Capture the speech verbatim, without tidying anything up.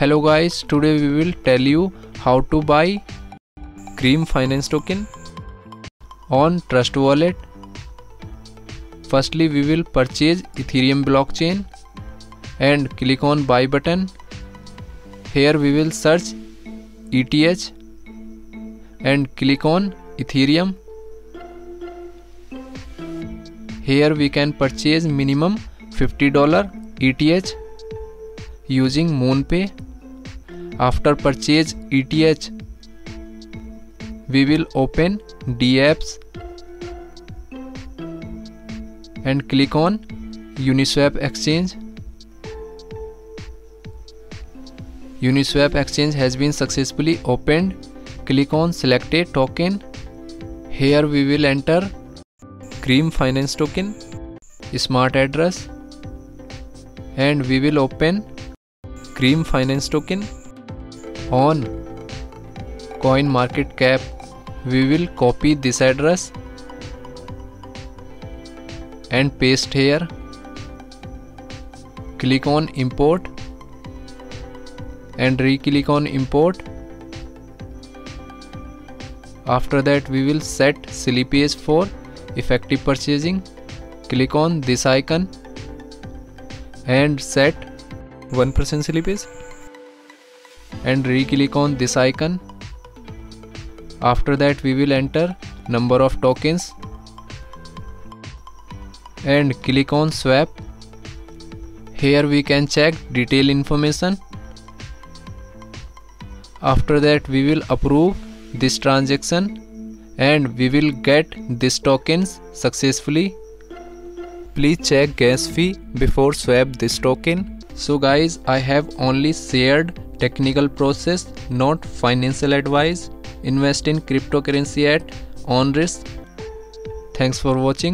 Hello guys, today we will tell you how to buy Cream Finance token on Trust Wallet. Firstly, we will purchase Ethereum blockchain and click on buy button. Here we will search E T H and click on Ethereum. Here we can purchase minimum fifty dollars E T H using Moonpay. After purchase E T H, we will open DApps and click on Uniswap Exchange. Uniswap Exchange has been successfully opened. Click on select a token. Here we will enter Cream Finance token, smart address, and we will open Cream Finance token on Coin Market Cap. We will copy this address and paste here. Click on import and re-click on import. After that, we will set slippage for effective purchasing. Click on this icon and set one percent slippage and re-click on this icon. After that, we will enter number of tokens and click on swap. Here we can check detail information. After that, we will approve this transaction and we will get these tokens successfully. Please check gas fee before swap this token. So guys, I have only shared technical process, not financial advice. Invest in cryptocurrency at own risk. Thanks for watching.